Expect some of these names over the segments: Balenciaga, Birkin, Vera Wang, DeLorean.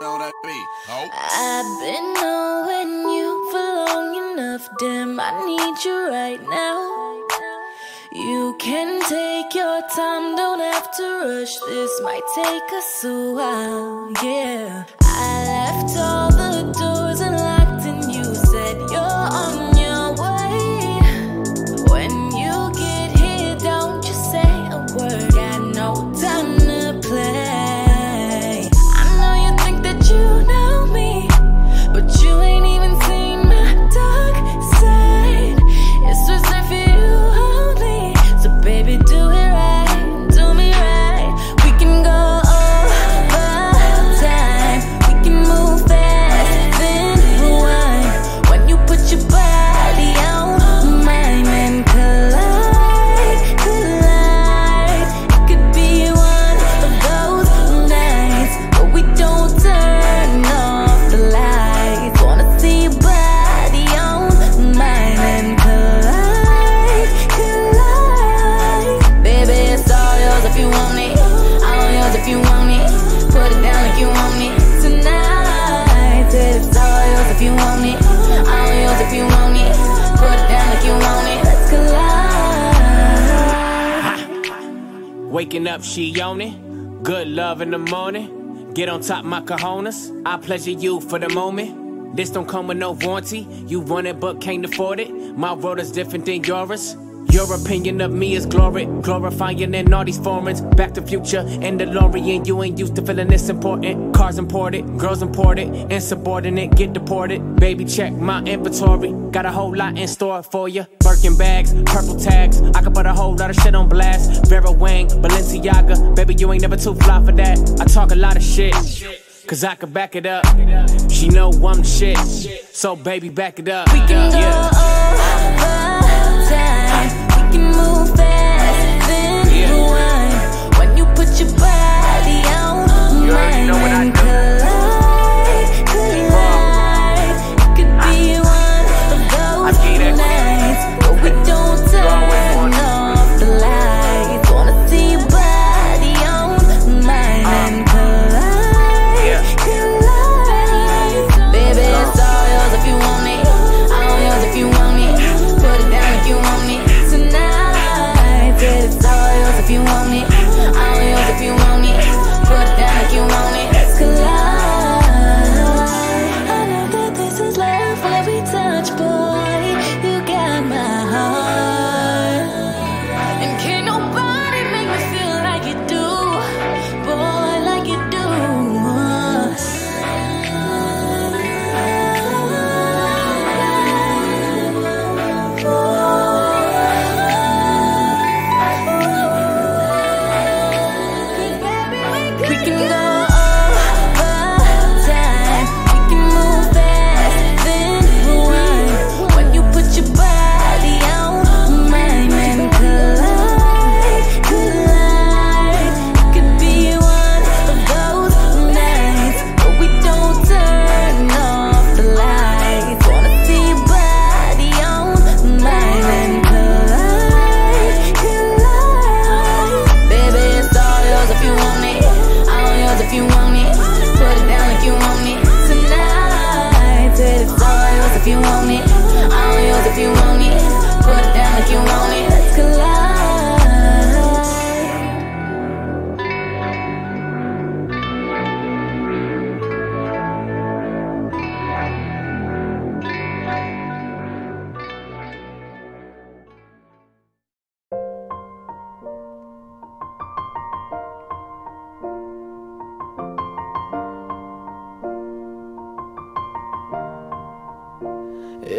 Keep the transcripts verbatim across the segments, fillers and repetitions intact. know that be. Oh. I've been knowing you for long enough, damn, I need you right now. You can take your time, don't have to rush, this might take us a while, yeah. I left all the doors unlocked and you said you're on. Waking up, she on it. Good love in the morning. Get on top, my cojones. I pleasure you for the moment. This don't come with no warranty. You want it but can't afford it. My world is different than yours. Your opinion of me is glory, glorifying in all these foreigns. Back to Future and DeLorean. You ain't used to feeling this important. Cars imported, girls imported, insubordinate, get deported. Baby, check my inventory, got a whole lot in store for ya. Birkin bags, purple tags, I could put a whole lot of shit on blast. Vera Wang, Balenciaga, baby, you ain't never too fly for that. I talk a lot of shit, cause I could back it up. She know I'm the shit, so baby, back it up. We can go all time. You can move fast, then rewind. When you put your body on mine, you already know what I do. Collide, collide. It could be one of those nights, but we don't turn off the lights. Wanna see your body on mine and collide, collide. Baby, it's all yours if you want it. All yours if you want it. Put it down if you want it. It's all yours if you want it. All yours if you want it. Put it down if you want it. Let's collide. I know that this is love where we touch, boy. You got my heart, and can't nobody make me feel like you do, boy, like you do. If you want it, all yours if you want it. Put it down if you want it. Let's collide.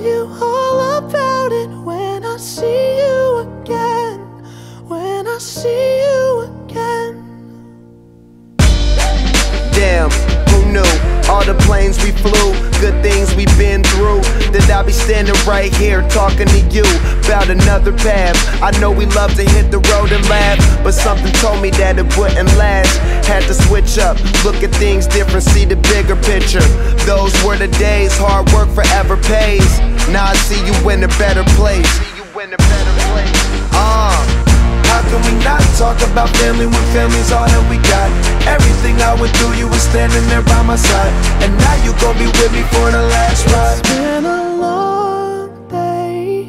you all about it when I see you again, when I see you again. Damn. No, all the planes we flew, good things we've been through. Then I'll be standing right here talking to you about another path. I know we love to hit the road and laugh, but something told me that it wouldn't last. Had to switch up, look at things different, see the bigger picture. Those were the days, hard work forever pays. Now I see you in a better place. Uh, how can we not talk about family when family's all that we got? Everything I went through, you were standing there by my side, and now you gon' be with me for the last ride. It's been a long day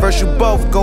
First you both go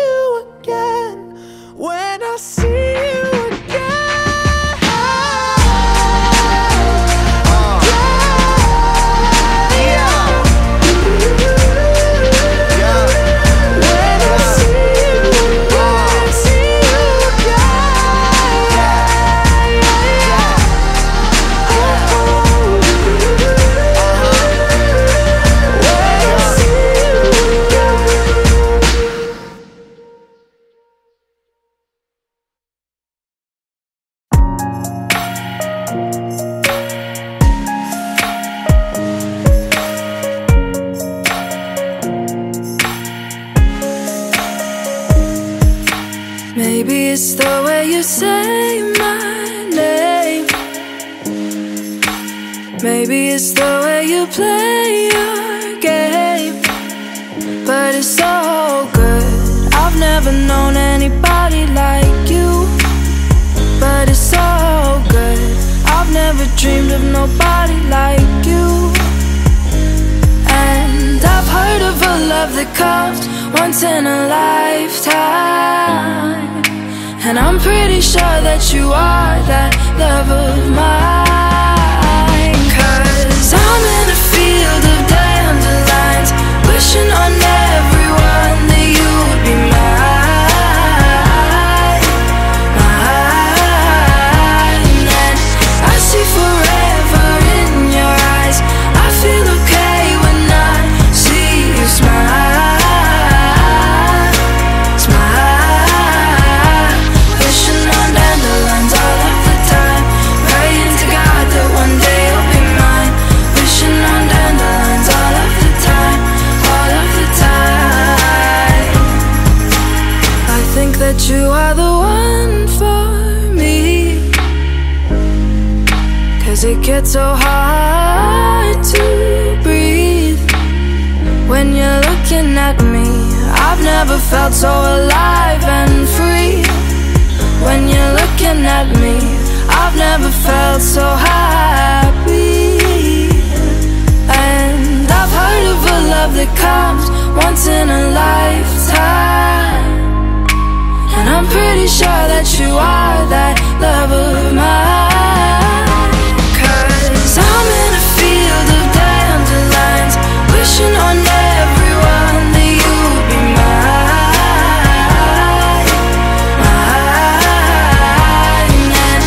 you again. When I see you again. Maybe it's the way you say my name. Maybe it's the way you play your game. But it's so good. I've never known anybody like you. But it's so good. I've never dreamed of nobody like you. And I've heard of a love that comes once in a lifetime, and I'm pretty sure that you are that love of mine. Cause I'm in a field of dandelions, wishing on everyone that you would be mine, mine. And I see forever in your eyes, I feel okay when I see you smile. You are the one for me, cause it gets so hard to breathe when you're looking at me. I've never felt so alive and free when you're looking at me. I've never felt so happy. And I've heard of a love it comes once in a lifetime, and I'm pretty sure that you are that love of mine. 'Cause I'm in a field of dandelions, wishing on everyone that you'd be mine, mine. And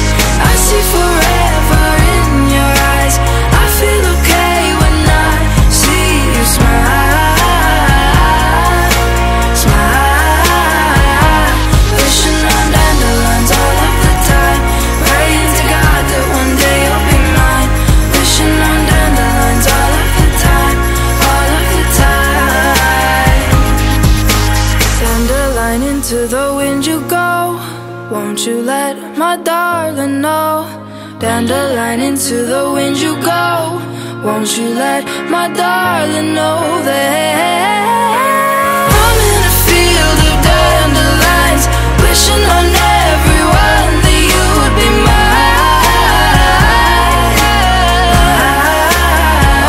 I see forever in your eyes. I feel okay when I see you smile, smile. Wishing on dandelions all of the time, praying to God that one day you'll be mine. Wishing on dandelions all of the time, all of the time. Dandelion, into the wind you go, won't you let my darling know? Dandelion, into the wind you go, won't you let my darling know that I'm in a field of dandelions, wishing on everyone that you would be mine.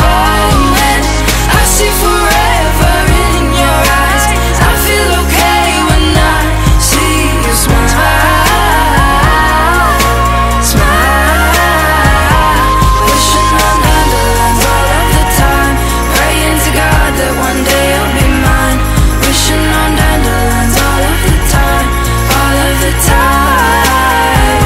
And I see forever in your eyes. I feel okay when I see you smile, smile. Wishing on dandelions all of the time, praying to God that one day you'll be mine. Wishing on dandelions all of the time, all of the time.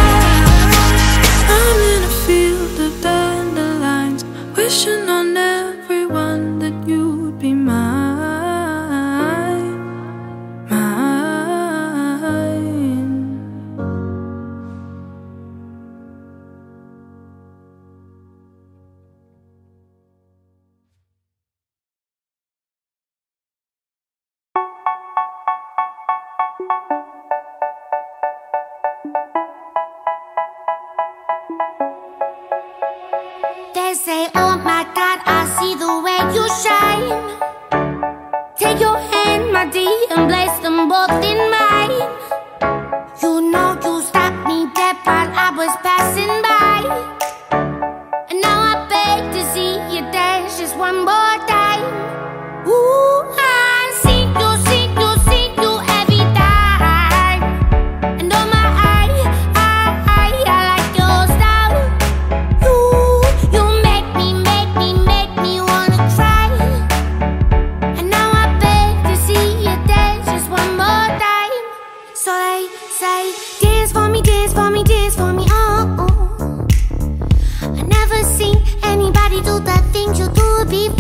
I'm in a field of dandelions, wishing on everyone that you'd be mine, mine. They say, oh my God, I see the way you shine. Take your hand, my dear, and place them both in mine. You know you stopped me dead while I was passing by, and now I beg to see you dance just one more time. Ooh, I see you, see you, see you every time. And oh my, I, I, I, I like your style. You, you make me, make me, make me wanna cry. And now I beg to see you dance just one more time. So they say, dance for me, dance for me, dance for me, oh, oh. I never seen anybody do the things you do before.